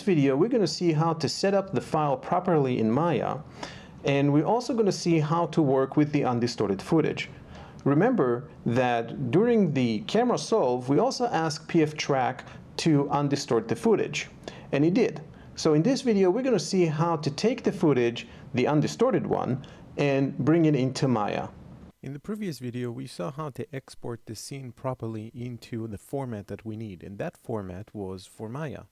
this video, we're going to see how to set up the file properly in Maya, and we're also going to see how to work with the undistorted footage. Remember that during the camera solve, we also asked PFTrack to undistort the footage, and it did. So in this video, we're going to see how to take the footage, the undistorted one, and bring it into Maya. In the previous video, we saw how to export the scene properly into the format that we need, and that format was for Maya.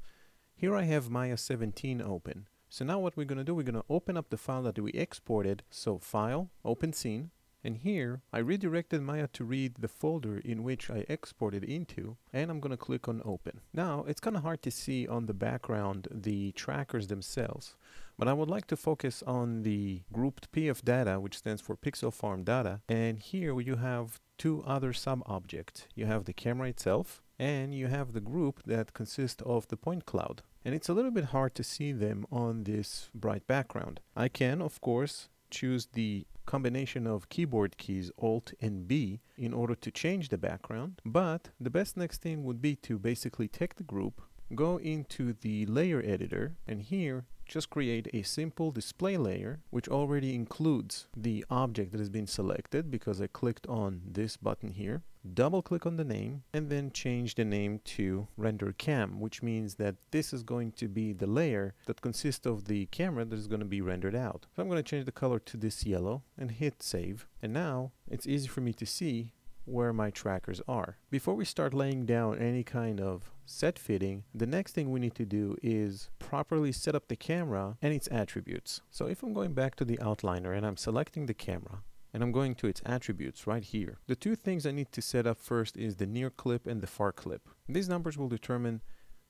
Here I have Maya 17 open. So now what we're going to do, we're going to open up the file that we exported, so File, Open Scene, and here I redirected Maya to read the folder in which I exported into, and I'm going to click on Open. Now, it's kind of hard to see on the background the trackers themselves, but I would like to focus on the grouped PF data, which stands for Pixel Farm data, and here you have two other sub-objects. You have the camera itself, and you have the group that consists of the point cloud. And it's a little bit hard to see them on this bright background. I can, of course, choose the combination of keyboard keys Alt and B in order to change the background, but the best next thing would be to basically take the group, go into the layer editor, and here just create a simple display layer which already includes the object that has been selected, because I clicked on this button here. Double click on the name and then change the name to render cam, which means that this is going to be the layer that consists of the camera that is going to be rendered out. So I'm going to change the color to this yellow and hit save, and now it's easy for me to see where my trackers are. Before we start laying down any kind of set fitting, the next thing we need to do is properly set up the camera and its attributes. So if I'm going back to the outliner and I'm selecting the camera, and I'm going to its attributes right here. The two things I need to set up first is the near clip and the far clip. These numbers will determine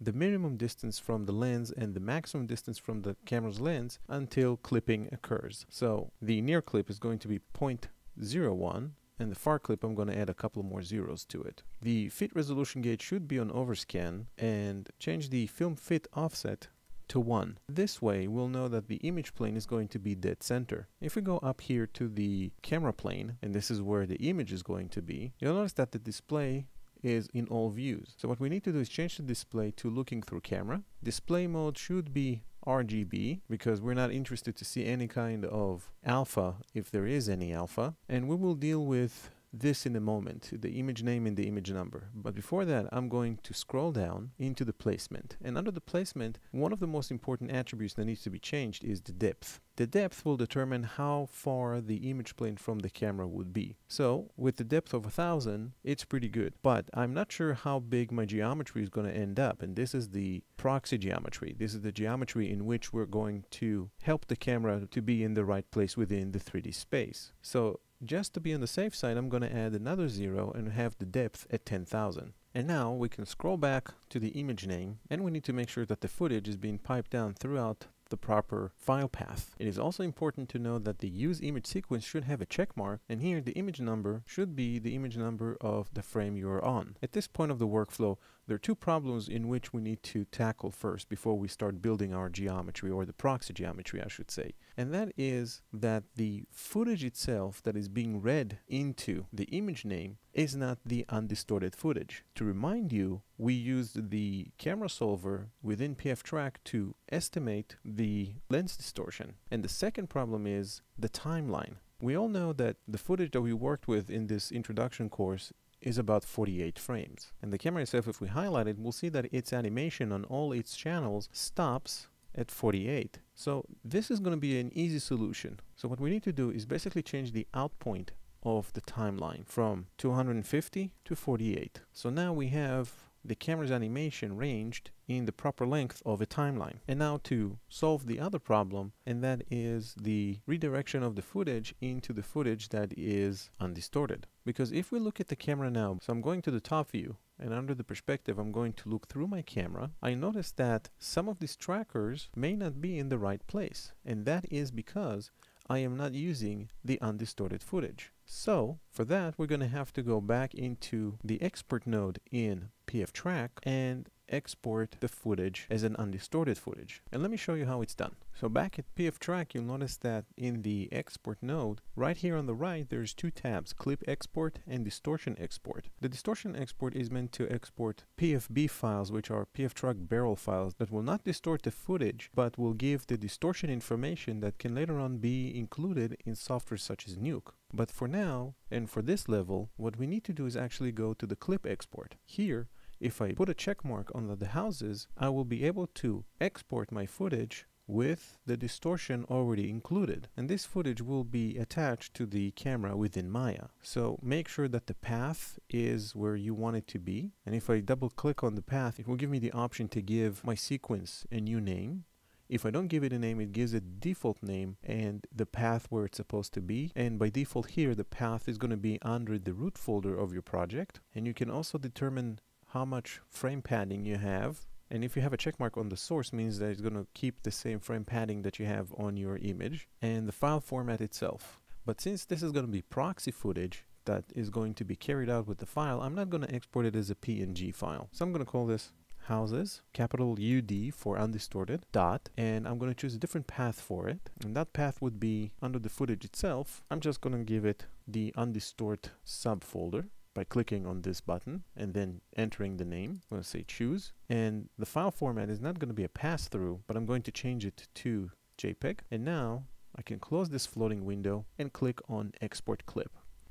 the minimum distance from the lens and the maximum distance from the camera's lens until clipping occurs. So the near clip is going to be 0.01, and the far clip I'm going to add a couple more zeros to it. The fit resolution gauge should be on overscan, and change the film fit offset to 1. This way we'll know that the image plane is going to be dead center. If we go up here to the camera plane, and this is where the image is going to be, you'll notice that the display is in all views. So what we need to do is change the display to looking through camera. Display mode should be RGB, because we're not interested to see any kind of alpha, if there is any alpha, and we will deal with this in a moment, the image name and the image number. But before that, I'm going to scroll down into the placement, and under the placement, one of the most important attributes that needs to be changed is the depth. The depth will determine how far the image plane from the camera would be. So with the depth of 1000, it's pretty good, but I'm not sure how big my geometry is going to end up, and this is the proxy geometry. This is the geometry in which we're going to help the camera to be in the right place within the 3D space. So just to be on the safe side, I'm going to add another zero and have the depth at 10,000. And now we can scroll back to the image name, and we need to make sure that the footage is being piped down throughout the proper file path. It is also important to know that the use image sequence should have a check mark, and here the image number should be the image number of the frame you're on. At this point of the workflow, there are two problems in which we need to tackle first before we start building our geometry, or the proxy geometry I should say, and that is that the footage itself that is being read into the image name is not the undistorted footage. To remind you, we used the camera solver within PFTrack to estimate the lens distortion. And the second problem is the timeline. We all know that the footage that we worked with in this introduction course is about 48 frames. And the camera itself, if we highlight it, we'll see that its animation on all its channels stops at 48. So this is going to be an easy solution. So what we need to do is basically change the out point of the timeline from 250 to 48. So now we have the camera's animation ranged in the proper length of a timeline. And now to solve the other problem, and that is the redirection of the footage into the footage that is undistorted. Because if we look at the camera now, so I'm going to the top view, and under the perspective I'm going to look through my camera, I notice that some of these trackers may not be in the right place, and that is because I am not using the undistorted footage. So for that, we're going to have to go back into the export node in PFTrack and export the footage as an undistorted footage. And let me show you how it's done. So back at PFTrack, you'll notice that in the export node, right here on the right, there's two tabs, clip export and distortion export. The distortion export is meant to export PFB files, which are PFTrack barrel files that will not distort the footage, but will give the distortion information that can later on be included in software such as Nuke. But for now, and for this level, what we need to do is actually go to the clip export. Here, if I put a check mark on the houses, I will be able to export my footage with the distortion already included. And this footage will be attached to the camera within Maya. So make sure that the path is where you want it to be. And if I double click on the path, it will give me the option to give my sequence a new name. If I don't give it a name, it gives it default name and the path where it's supposed to be. And by default here, the path is going to be under the root folder of your project. And you can also determine how much frame padding you have. And if you have a check mark on the source, means that it's going to keep the same frame padding that you have on your image, and the file format itself. But since this is going to be proxy footage that is going to be carried out with the file, I'm not going to export it as a PNG file. So I'm going to call this houses, capital UD for undistorted, dot, and I'm going to choose a different path for it. And that path would be under the footage itself. I'm just going to give it the undistort subfolder by clicking on this button and then entering the name. I'm going to say choose. And the file format is not going to be a pass-through, but I'm going to change it to JPEG. And now I can close this floating window and click on Export Clip.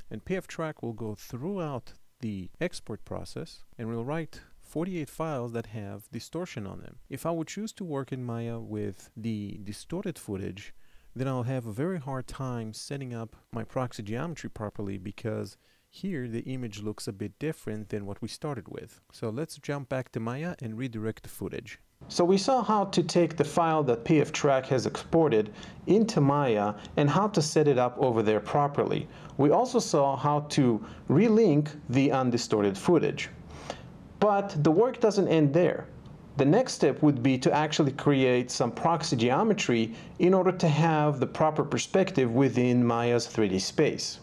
And PFTrack will go throughout the export process and we'll write 48 files that have distortion on them. If I would choose to work in Maya with the distorted footage, then I'll have a very hard time setting up my proxy geometry properly, because here the image looks a bit different than what we started with. So let's jump back to Maya and redirect the footage. So we saw how to take the file that PFTrack has exported into Maya and how to set it up over there properly. We also saw how to relink the undistorted footage. But the work doesn't end there. The next step would be to actually create some proxy geometry in order to have the proper perspective within Maya's 3D space.